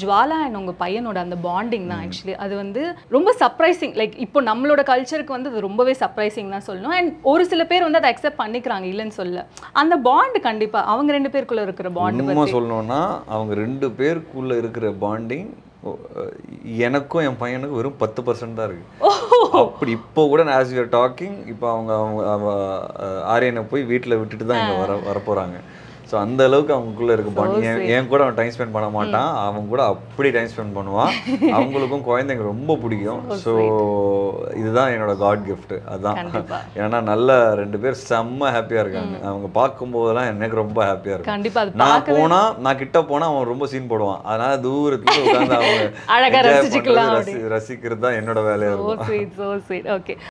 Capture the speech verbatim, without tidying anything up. ஜுவாலா and உங்க பையனோட அந்த பாண்டிங் தான் एक्चुअली அது வந்து ரொம்ப சர்ப்ரைசிங் லைக் இப்போ நம்மளோட கல்ச்சருக்கு வந்து அது ரொம்பவே சர்ப்ரைசிங் தான் சொல்லணும் and ஒரு சில பேர் வந்து அதை அக்செப்ட் பண்ணிக்கறாங்க இல்லன்னு சொல்ல அந்த பாண்ட் கண்டிப்பா அவங்க ரெண்டு பேருக்குள்ள இருக்கிற பாண்ட் பத்தி நான் சொல்லணும்னா அவங்க ரெண்டு பேருக்குள்ள இருக்கிற பாண்டிங் எனக்கும் என் பையனுக்கு வெறும் ten percent தான் இருக்கு அப்படி இப்போ கூட as we are talking இப்போ அவங்க ஆரியனை போய் வீட்ல விட்டுட்டு தான் இங்க வர வர போறாங்க So, அந்த அளவுக்கு அவங்களுக்குள்ள இருக்கு பாண்டிங் ஏன் கூட அவன் டைம் ஸ்பெண்ட் பண்ண மாட்டான் அவன் கூட அப்படி டைம் ஸ்பெண்ட் பண்ணுவான் அவங்களுக்கும் குழந்தைங்க ரொம்ப பிடிக்கும் சோ இதுதான் என்னோட காட் கிஃப்ட் அதான் ஏன்னா நல்ல ரெண்டு பேர் செம்ம ஹேப்பியா இருக்காங்க அவங்க பாக்கும்போதெல்லாம் எனக்கு ரொம்ப ஹேப்பியா இருக்கு நான் போனா நான் கிட்ட போனா அவன் ரொம்ப சீன் போடுவான் அதனால தூரத்துல உட்கார்ந்து அவங்க அழகா ரசிக்கலாம் ரசிக்கிறது தான் என்னோட வேலையா இருக்கும்